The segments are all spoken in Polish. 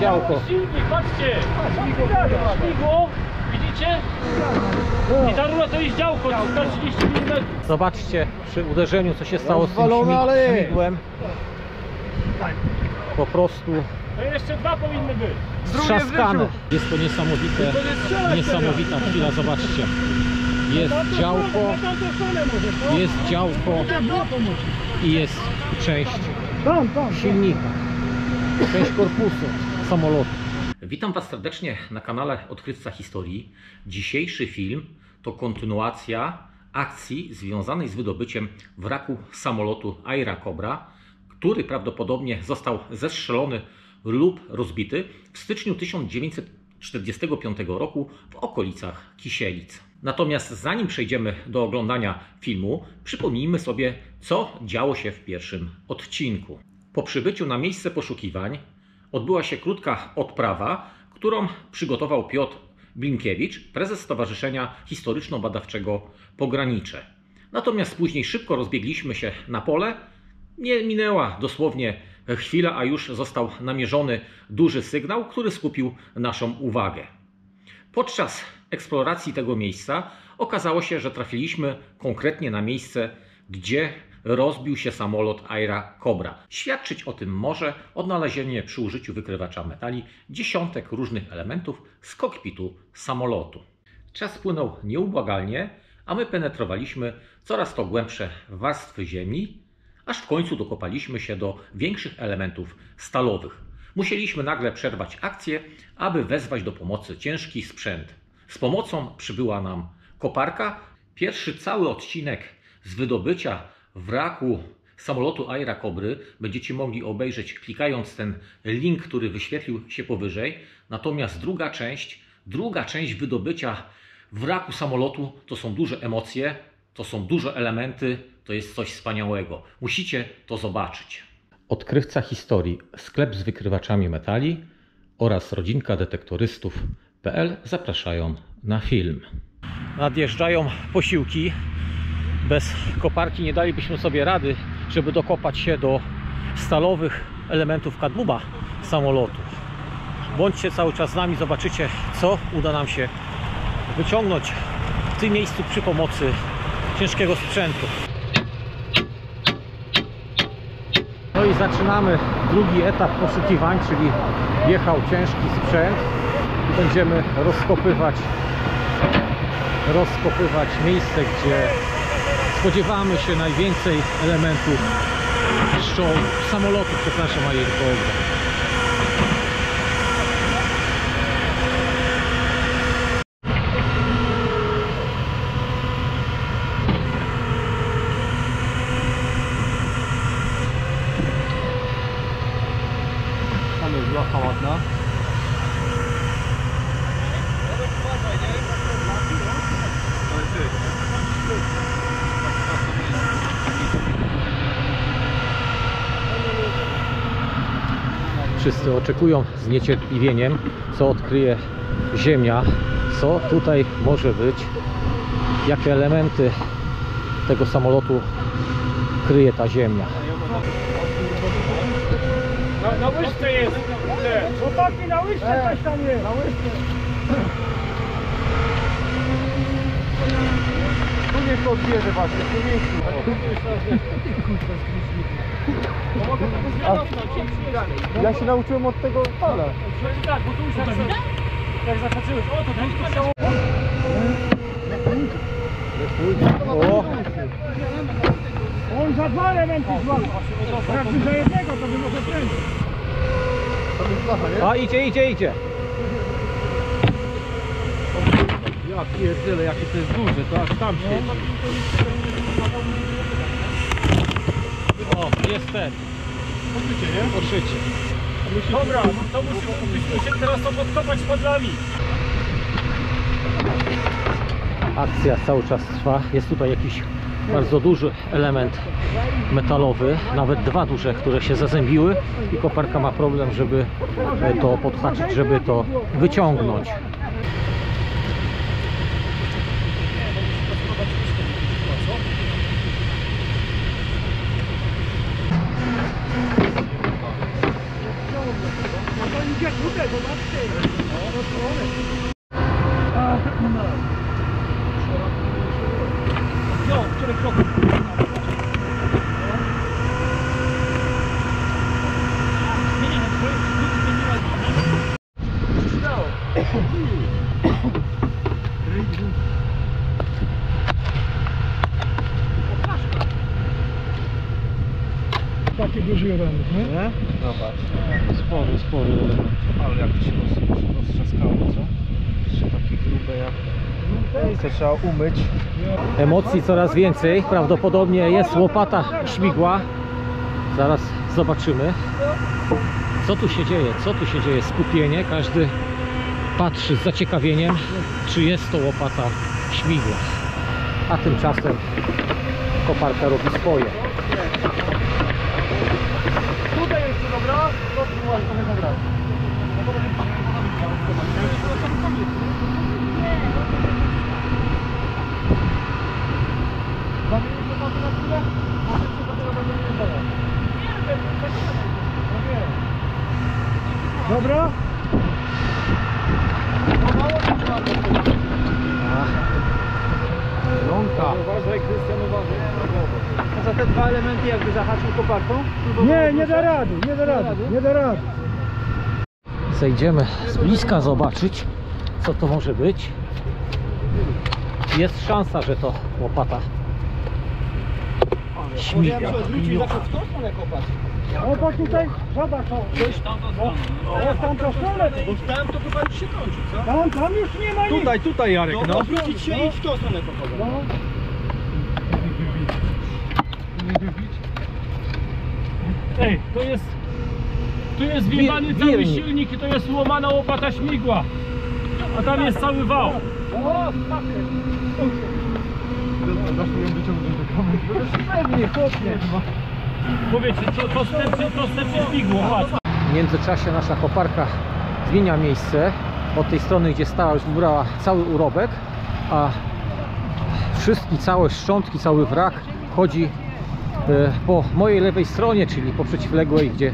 działko. Silnik, patrzcie! Śmigło, widzicie? I ta rura to jest działko, 130 mm. Zobaczcie przy uderzeniu, co się stało z tym śmigłem. Po prostu... To jeszcze dwa powinny być. Trzaskane. Jest to niesamowite, niesamowita chwila, zobaczcie. Jest działko i jest część silnika, część korpusu samolotu. Witam Was serdecznie na kanale Odkrywca Historii. Dzisiejszy film to kontynuacja akcji związanej z wydobyciem wraku samolotu Airacobra, który prawdopodobnie został zestrzelony lub rozbity w styczniu 1945 roku w okolicach Kisielic. Natomiast zanim przejdziemy do oglądania filmu, przypomnijmy sobie, co działo się w pierwszym odcinku. Po przybyciu na miejsce poszukiwań odbyła się krótka odprawa, którą przygotował Piotr Blinkiewicz, prezes Stowarzyszenia Historyczno-Badawczego Pogranicze. Natomiast później szybko rozbiegliśmy się na pole. Nie minęła dosłownie chwila, a już został namierzony duży sygnał, który skupił naszą uwagę. Podczas eksploracji tego miejsca okazało się, że trafiliśmy konkretnie na miejsce, gdzie rozbił się samolot Airacobra. Świadczyć o tym może odnalezienie przy użyciu wykrywacza metali dziesiątek różnych elementów z kokpitu samolotu. Czas płynął nieubłagalnie, a my penetrowaliśmy coraz to głębsze warstwy ziemi, aż w końcu dokopaliśmy się do większych elementów stalowych. Musieliśmy nagle przerwać akcję, aby wezwać do pomocy ciężki sprzęt. Z pomocą przybyła nam koparka. Pierwszy cały odcinek z wydobycia wraku samolotu Airacobry będziecie mogli obejrzeć, klikając ten link, który wyświetlił się powyżej. Natomiast druga część wydobycia wraku samolotu to są duże emocje, to są duże elementy, to jest coś wspaniałego. Musicie to zobaczyć. Odkrywca Historii, sklep z wykrywaczami metali oraz rodzinka detektorystów.pl zapraszają na film. Nadjeżdżają posiłki. Bez koparki nie dalibyśmy sobie rady, żeby dokopać się do stalowych elementów kadłuba samolotu. Bądźcie cały czas z nami, zobaczycie, co uda nam się wyciągnąć w tym miejscu przy pomocy ciężkiego sprzętu. No i zaczynamy drugi etap poszukiwań, czyli wjechał ciężki sprzęt i będziemy rozkopywać miejsce, gdzie spodziewamy się najwięcej elementów samolotu, przepraszam, Airacobra. Tam jest blacha ładna. Wszyscy oczekują z niecierpliwieniem, co odkryje Ziemia, co tutaj może być, jakie elementy tego samolotu kryje ta Ziemia. Na łyżce jest! Chłopaki, na łyżce coś tam jest! Na łyżce! Tu niech to odbierze właśnie, tu miejscu. Ja się nauczyłem od tego pana. Tak, bo tu już jak zahaczyłeś. O, to tak się o! On za dwa elementy złapał. Jakby za jednego, to by może prędzej. A idzie. Ja pierdzielę, jakie to jest duże, to aż tam się. O, jest ten. Poszycie, nie? Poszycie. Dobra, to musimy się teraz podkopać padlami. Akcja cały czas trwa. Jest tutaj jakiś bardzo duży element metalowy. Nawet dwa duże, które się zazębiły. I koparka ma problem, żeby to podhaczyć, żeby to wyciągnąć. Takiego żyrowanych, nie? Nie? No patrz. Spory element. Ale jak to się roztrzaskało, co? Jeszcze takie grube jak... No i to trzeba umyć. Emocji coraz więcej. Prawdopodobnie jest łopata śmigła. Zaraz zobaczymy. Co tu się dzieje? Co tu się dzieje? Skupienie. Każdy patrzy z zaciekawieniem, czy jest to łopata śmigła. A tymczasem koparka robi swoje. Dobra? Rąka. Uważaj, Krystian, uważaj. A za te dwa elementy jakby zahaczył koparką? Nie, nie da rady. Zejdziemy z bliska zobaczyć, co to może być. Jest szansa, że to łopata śmigła. No bo tutaj żaba w tamtą stronę. Bo w tam to chyba już się kończy, co? Tam już nie ma nic. Tutaj Jarek, no. Odwrócić się i w tą stronę pochodzę. Ej, to jest... Tu jest wimany cały silnik i to jest łomana łopata śmigła. A tam jest cały wał. Pewnie, chłopie. Powiedzcie, to śmigło. W międzyczasie nasza koparka zmienia miejsce. Od tej strony, gdzie stała, już wybrała cały urobek, a wszystkie całe szczątki, cały wrak chodzi po mojej lewej stronie, czyli po przeciwległej, gdzie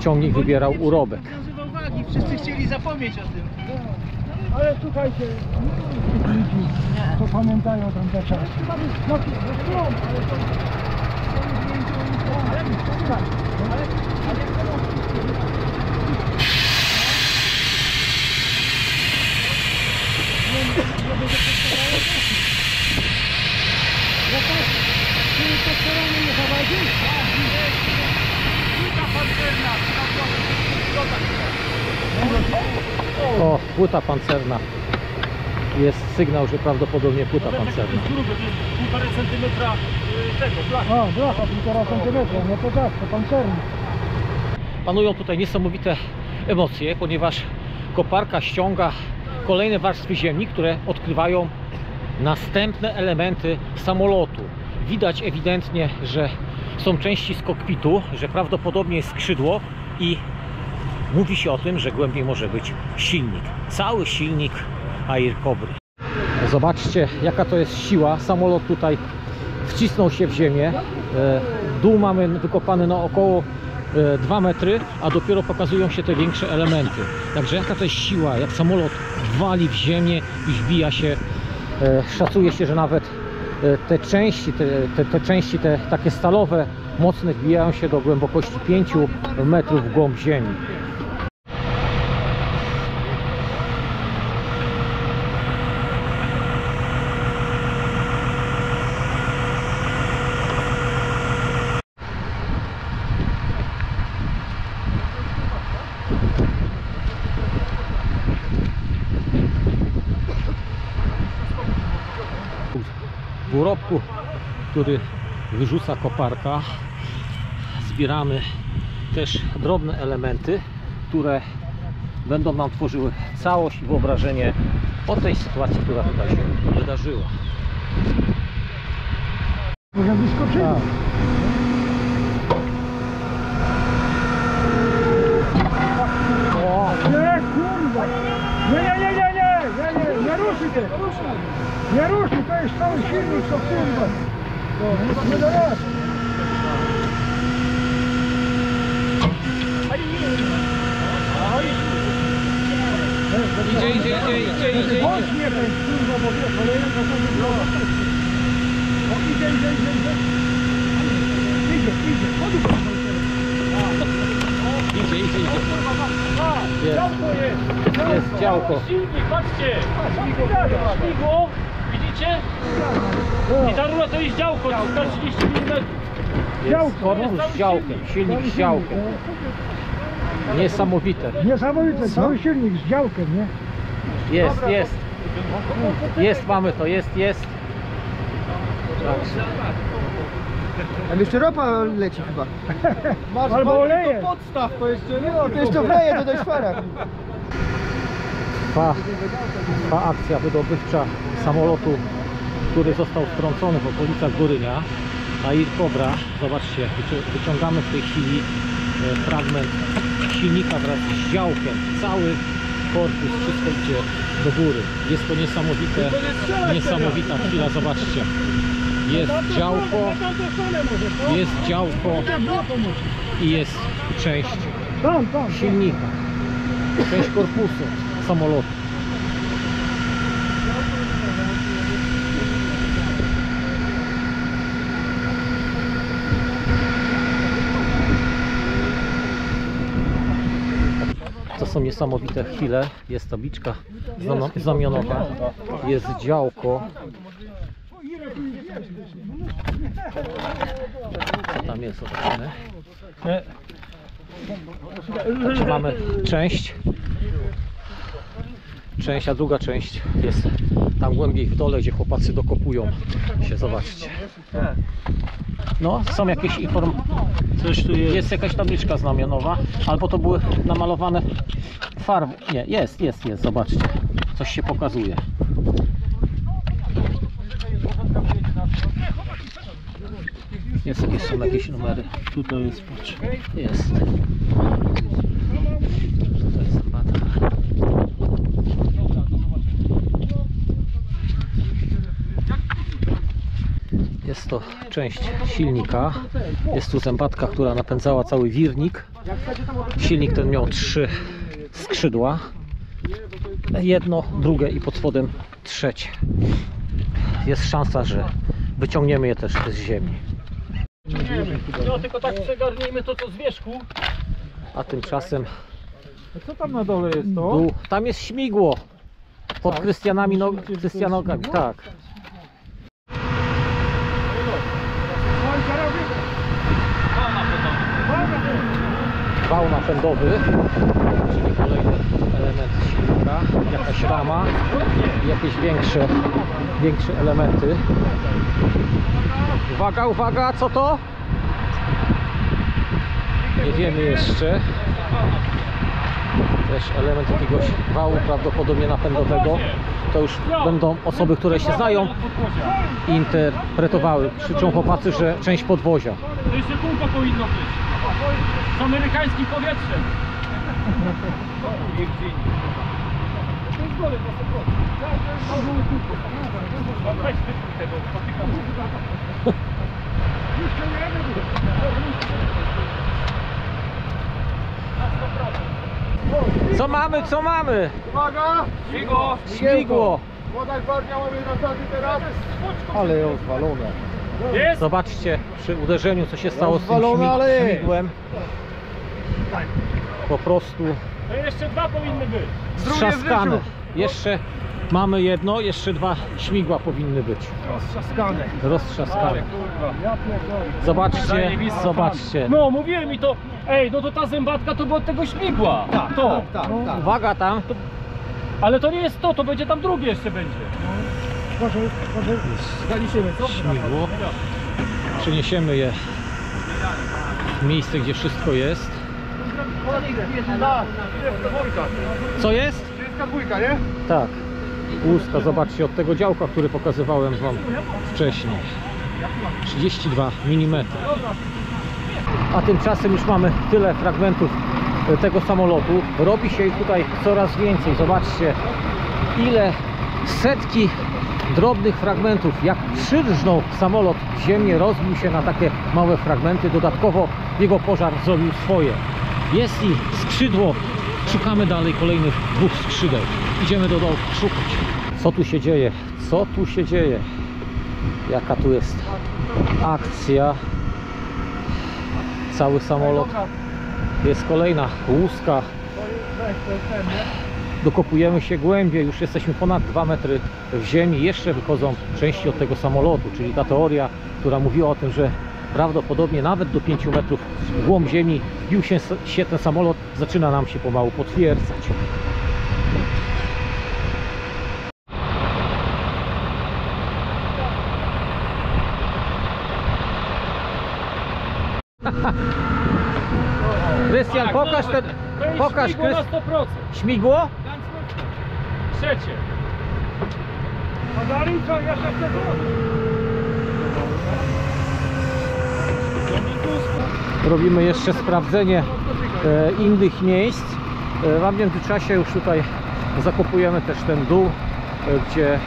ciągnik wybierał urobek. Wszyscy chcieli zapomnieć o tym. Ale słuchajcie, to pamiętają tam te czasy. O, płyta pancerna. Jest sygnał, że prawdopodobnie płyta pancerna. Półtora centymetra tego blacha. O, blacha, 1,5 centymetra, no to tak, to pancerny. Panują tutaj niesamowite emocje, ponieważ koparka ściąga kolejne warstwy ziemi, które odkrywają następne elementy samolotu. Widać ewidentnie, że są części z kokpitu, że prawdopodobnie jest skrzydło i mówi się o tym, że głębiej może być silnik. Cały silnik Airacobry. Zobaczcie, jaka to jest siła. Samolot tutaj wcisnął się w ziemię. Dół mamy wykopany na około 2 metry, a dopiero pokazują się te większe elementy. Także jaka to jest siła, jak samolot wali w ziemię i wbija się. Szacuje się, że nawet te części, takie stalowe, mocne wbijają się do głębokości 5 metrów w głąb ziemi. W urobku, który wyrzuca koparka, zbieramy też drobne elementy, które będą nam tworzyły całość i wyobrażenie o tej sytuacji, która tutaj się wydarzyła. Może wyskoczymy. Nie, kurwa! Nie, nie ruszy się! Nie ruszy, to jest cały silnik, to kurwa! Nie da rady! idzie. Chodźmy ten kurwa, bo wiesz, ale ja to sobie droga. O, idzie. Idzie, chodź do tego. Idzie. Jest. Działko jest. Jest działko. Silnik, patrzcie. Śmigło, widzicie? I ta rura to jest działko, 130 mm. Działko, z działkiem, silnik z działkiem. Niesamowite. Niesamowite, cały silnik z działkiem, nie? Jest, mamy to, jest. Tam jeszcze ropa leci chyba. Albo oleje. To podstaw, to jeszcze nie. To jeszcze wleje do tej szwara. Trwa akcja wydobywcza samolotu, który został strącony w okolicach Górynia. Airacobra, zobaczcie, wyciągamy w tej chwili fragment silnika wraz z działkiem, cały korpus, wszystko idzie do góry. Jest to niesamowita chwila, zobaczcie. Jest działko i jest część silnika, część korpusu samolotu. Są niesamowite chwile, jest tabliczka znamionowa, jest działko. Co tam jest? Znaczy mamy część, a druga część jest tam głębiej w dole, gdzie chłopacy dokopują się, zobaczcie. No, są jakieś jest jakaś tabliczka znamionowa, albo to były namalowane farby. Nie, jest, zobaczcie. Coś się pokazuje. Jest, są jakieś numery. Tutaj jest, patrz. Jest. To jest bata. Jest to część silnika, jest tu zębatka, która napędzała cały wirnik. Silnik ten miał 3 skrzydła, jedno, drugie i pod spodem trzecie. Jest szansa, że wyciągniemy je też z ziemi. No tylko tak przegarnijmy to co z wierzchu. A tymczasem... Co tam na dole jest to? Tam jest śmigło, pod Krystianami Krystianogami, tak. Wał napędowy, czyli kolejny element silnika, jakaś rama i jakieś większe elementy. Uwaga, co to? Nie wiemy jeszcze. Też element jakiegoś wału prawdopodobnie napędowego. To już będą osoby, które się znają i interpretowały. Krzyczą chłopacy, że część podwozia. To jeszcze półka powinno być. Z amerykańskim powietrzem. Co mamy? Uwaga! Śmigło! Młoda gwardia mamy na stadii teraz. Ale ją zwalone. Jest? Zobaczcie przy uderzeniu co się stało z tym śmigłem. Po prostu to jeszcze dwa powinny być. Strzaskane. Jeszcze mamy jedno, jeszcze dwa śmigła powinny być. Roztrzaskane. Zobaczcie. No mówiłem mi to. Ej, no to ta zębatka to była od tego śmigła. Tak. Uwaga tam. Ale to nie jest to będzie tam drugie jeszcze będzie. Może zaliczymy śmigło. Przeniesiemy je w miejsce, gdzie wszystko jest. Co jest? 32, nie? Tak. Łuska, zobaczcie, od tego działka, który pokazywałem wam wcześniej. 32 mm. A tymczasem już mamy tyle fragmentów tego samolotu. Robi się ich tutaj coraz więcej. Zobaczcie, ile setki drobnych fragmentów, jak przyrżnął samolot w ziemię, rozbił się na takie małe fragmenty, dodatkowo jego pożar zrobił swoje. Jest i skrzydło Szukamy dalej kolejnych dwóch skrzydeł. Idziemy do dołu szukać. Co tu się dzieje? Co tu się dzieje? Jaka tu jest akcja? Cały samolot. Jest kolejna łuska. Dokopujemy się głębiej, już jesteśmy ponad 2 metry w ziemi. Jeszcze wychodzą części od tego samolotu, czyli ta teoria, która mówiła o tym, że prawdopodobnie nawet do 5 metrów w głąb ziemi wbił się ten samolot, zaczyna nam się pomału potwierdzać. Krystian, pokaż ten... Pokaż, śmigło na 100%. Śmigło? Trzecie. Padalicza, ja się chcę zrobić. Robimy jeszcze sprawdzenie innych miejsc. W międzyczasie już tutaj zakopujemy też ten dół, gdzie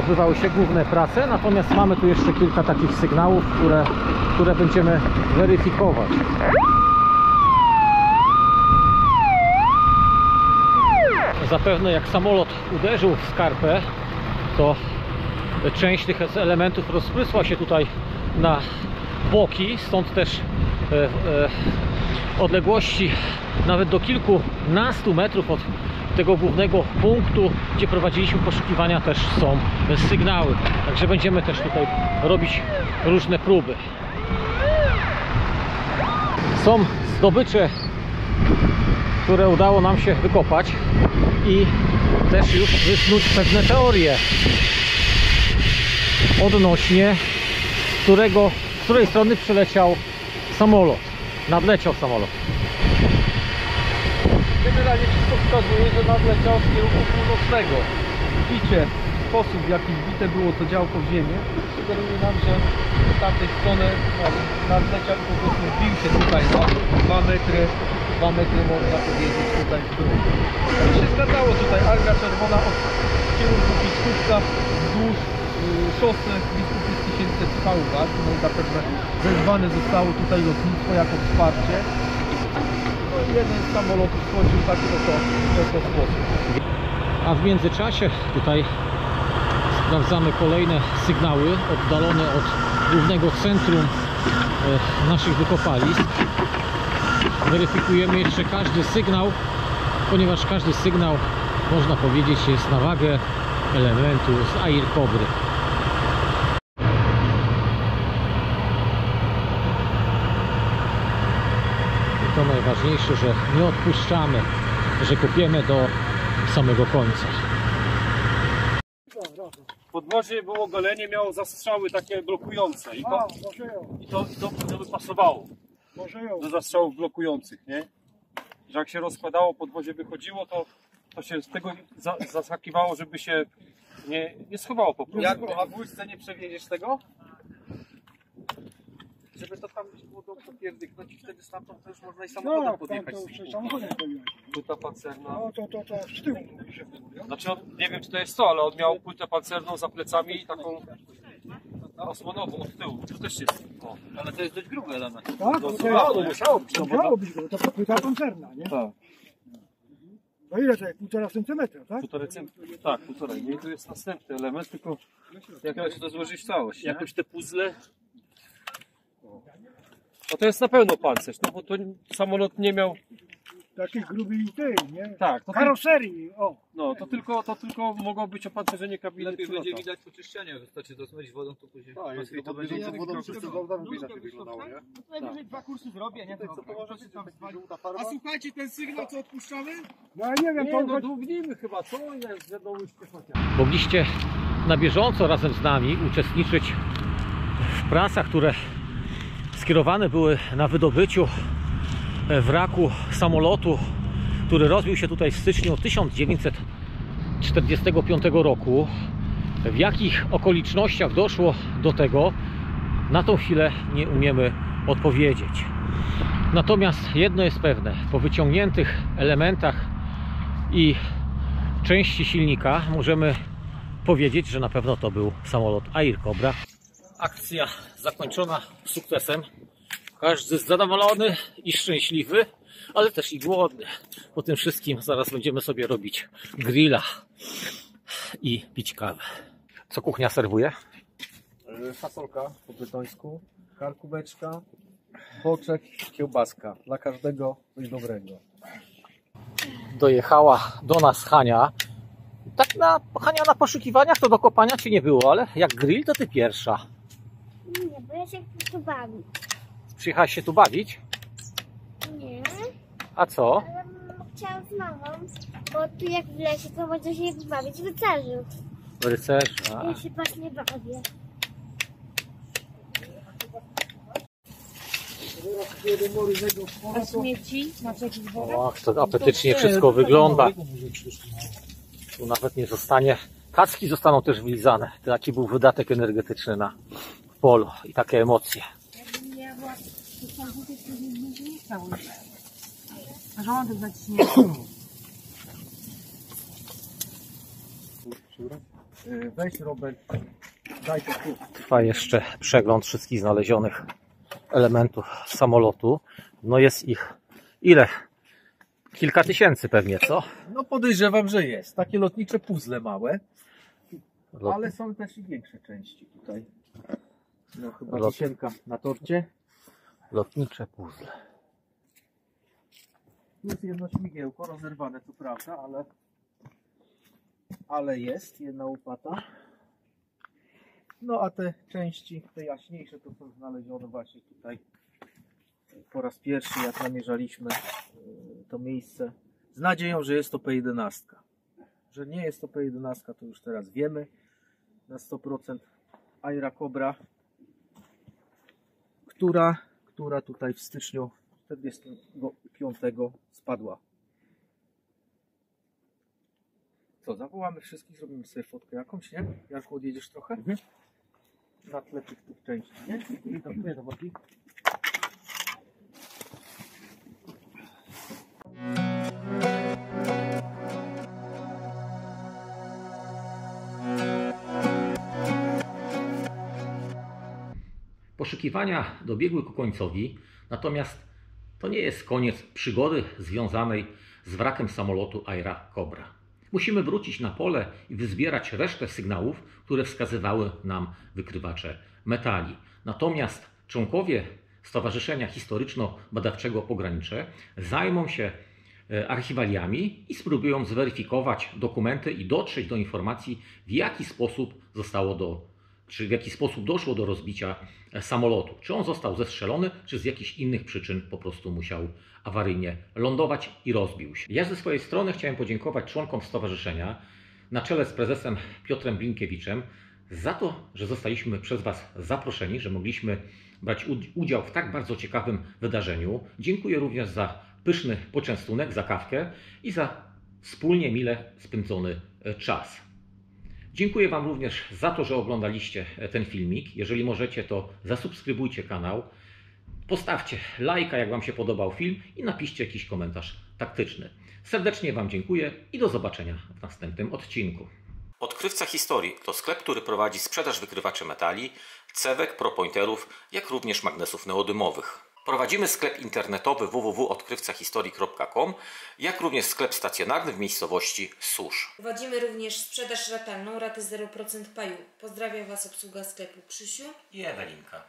odbywały się główne prace. Natomiast mamy tu jeszcze kilka takich sygnałów, które będziemy weryfikować. Zapewne jak samolot uderzył w skarpę, to część tych elementów rozprysła się tutaj na boki, stąd też odległości nawet do kilkunastu metrów od tego głównego punktu, gdzie prowadziliśmy poszukiwania, też są sygnały. Także będziemy też tutaj robić różne próby. Są zdobycze, które udało nam się wykopać i też już wysnuć pewne teorie odnośnie z której strony przyleciał samolot, nadleciał samolot. Generalnie wszystko wskazuje, że nadleciał z kierunku północnego. Bicie, sposób w jaki wbite było to działko w ziemię, sugeruje nam, że z tamtej strony nadleciał po prostu, wbił się tutaj na 2 metry, można powiedzieć, tutaj w dół. To się zgadzało tutaj, arka czerwona od kierunku Biskupca wzdłuż szosy Biskupy z 1000 Strzałów. No i zapewne wezwane zostało tutaj lotnictwo jako wsparcie. No i jeden z samolotów schodził w taki oto sposób. A w międzyczasie tutaj sprawdzamy kolejne sygnały oddalone od głównego centrum naszych wykopalisk. Weryfikujemy jeszcze każdy sygnał, ponieważ każdy sygnał, można powiedzieć, jest na wagę elementu z Airacobry. I to najważniejsze, że nie odpuszczamy, że kopiemy do samego końca. Podnoże było golenie, miało zastrzały takie blokujące i to by pasowało. Do zastrzałów blokujących, nie? Że jak się rozkładało, podwozie wychodziło, to się z tego zaskakiwało, żeby się nie schowało po prostu. Jak na wózce nie przewiedziesz tego? Żeby to tam było dobrze pierdyknąć i wtedy stamtąd to już można i samochodem podjechać. Płyta pancerna. No to z tyłu. Znaczy, nie wiem czy to jest to, ale on miał płytę pancerną za plecami i taką... osłonową od tyłu, to też jest. O, ale to jest dość gruby element. Tak, to musiało być gruby, to płyta koncerna, nie? Tak. No ile to jest? 1,5 centymetra, tak? 1,5 centymetra, tak, 1,5. No i tu jest następny element, tylko jak się to złożyć w całość. Jakoś te puzzle. No to jest na pewno pancerz, no bo to samolot nie miał takich grubych tej, nie? Tak. Karoserii, o! No, to tylko mogło być opancerzenie kabiny. Lepiej będzie widać oczyszczenie, wystarczy to zmyć wodą, to później... Tak, jeśli to będzie wodą czystą, to by inaczej wyglądało, nie? No to najwyżej 2 kursy zrobię, nie? A słuchajcie, ten sygnał, co odpuszczamy? No ja nie wiem, to długnijmy chyba, co jest, że do łyżki chociaż. Mogliście na bieżąco razem z nami uczestniczyć w pracach, które skierowane były na wydobyciu wraku samolotu, który rozbił się tutaj w styczniu 1945 roku. W jakich okolicznościach doszło do tego, na tą chwilę nie umiemy odpowiedzieć. Natomiast jedno jest pewne, po wyciągniętych elementach i części silnika możemy powiedzieć, że na pewno to był samolot Airacobra. Akcja zakończona sukcesem. Każdy zadowolony i szczęśliwy. ale też i głodny. Po tym wszystkim zaraz będziemy sobie robić grilla i pić kawę. Co kuchnia serwuje? Fasolka po brytońsku, karkubeczka, boczek, kiełbaska. Dla każdego coś dobrego. Dojechała do nas Hania. Tak na Hania na poszukiwaniach to do kopania Cię nie było, ale jak grill to Ty pierwsza. Nie, bo ja się tu bawić. Przyjechałaś się tu bawić? Nie. A co? Chciałam z mamą, bo tu jak w lesie to można się bawić rycerzu. Rycerza. Ja się właśnie bawię. A śmieci? Masz jakiś worek? Och, to apetycznie wszystko wygląda. Tu nawet nie zostanie. Kaczki zostaną też wylizane. Taki był wydatek energetyczny na polu i takie emocje. Jakbym ja była w samochodzie, to bym się nie chciało. A żołądek zaciśnie. Weź Robert, daj to tu. Trwa jeszcze przegląd wszystkich znalezionych elementów samolotu. No jest ich ile? Kilka tysięcy pewnie, co? No podejrzewam, że jest. Takie lotnicze puzzle małe. Ale są też i większe części tutaj. No chyba wisienka na torcie. Lotnicze puzzle. Tu jest jedno śmigiełko, rozerwane co prawda, ale jest jedna łopata. No a te części, te jaśniejsze, to są znalezione właśnie tutaj. Po raz pierwszy jak namierzaliśmy to miejsce z nadzieją, że jest to P11. Że nie jest to P11, to już teraz wiemy na 100%. Airacobra, która tutaj w styczniu 45 spadła. Co, zawołamy wszystkich, zrobimy sobie fotkę jakąś, nie? Jarku, odjedziesz trochę? Mhm. Na tle tych części, nie? Nie, zobaczcie. Poszukiwania dobiegły ku końcowi, natomiast to nie jest koniec przygody związanej z wrakiem samolotu Airacobra. Musimy wrócić na pole i wyzbierać resztę sygnałów, które wskazywały nam wykrywacze metali. Natomiast członkowie Stowarzyszenia Historyczno-Badawczego Pogranicze zajmą się archiwaliami i spróbują zweryfikować dokumenty i dotrzeć do informacji, w jaki sposób czy w jaki sposób doszło do rozbicia samolotu. Czy on został zestrzelony, czy z jakichś innych przyczyn po prostu musiał awaryjnie lądować i rozbił się. Ja ze swojej strony chciałem podziękować członkom stowarzyszenia na czele z prezesem Piotrem Blinkiewiczem za to, że zostaliśmy przez Was zaproszeni, że mogliśmy brać udział w tak bardzo ciekawym wydarzeniu. Dziękuję również za pyszny poczęstunek, za kawkę i za wspólnie mile spędzony czas. Dziękuję Wam również za to, że oglądaliście ten filmik. Jeżeli możecie, to zasubskrybujcie kanał, postawcie lajka, jak Wam się podobał film i napiszcie jakiś komentarz taktyczny. Serdecznie Wam dziękuję i do zobaczenia w następnym odcinku. Odkrywca Historii to sklep, który prowadzi sprzedaż wykrywaczy metali, cewek, propointerów, jak również magnesów neodymowych. Prowadzimy sklep internetowy www.odkrywcahistorii.com, jak również sklep stacjonarny w miejscowości Susz. Prowadzimy również sprzedaż ratalną, raty 0% paju. Pozdrawiam Was obsługa sklepu Krzysiu i Ewelinka.